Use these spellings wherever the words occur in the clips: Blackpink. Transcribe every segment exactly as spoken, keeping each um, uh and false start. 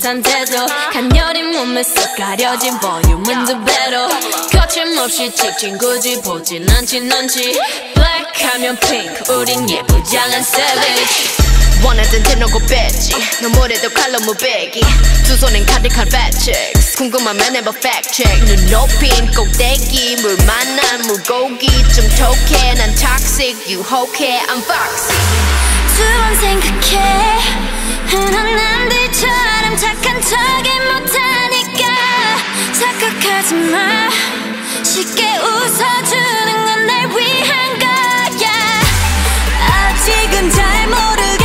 못한데도 간녀린 몸에 쏙 가려진 볼륨은 두 배로 거침없이 찍힌 굳이 보진 않지 넌지 Black하면 Pink 우린 예쁘장한 Savage 원하던 데 놓고 뺐지 넌 뭐래도 칼로 무배기 두 손엔 가득한 팩트스 궁금하면 해봐 팩트체크 눈 높인 꼭대기 물 만난 물고기 좀 톡해 난 toxic 유혹해 I'm foxy 두 번 생각해 흔한 남들처럼 착한 척이 못하니까 착각하지 마 쉽게 웃어주는 건 날 위한 거야 아직은 잘 모르겠어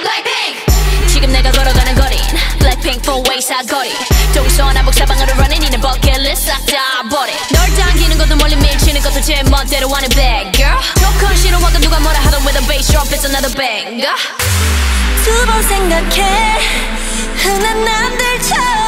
Blackpink 지금 내가 걸어가는 거린 Blackpink four way 사거리 동선 한복 사방으로 running 이는 버킷리스트 싹 다 버린 널 당기는 것도 멀리 밀치는 것도 제 멋대로 하는 bad girl 조금 싫어하고 누가 뭐라 하던 with a bass drop it's another banger 두 번 생각해 흔한 남들처럼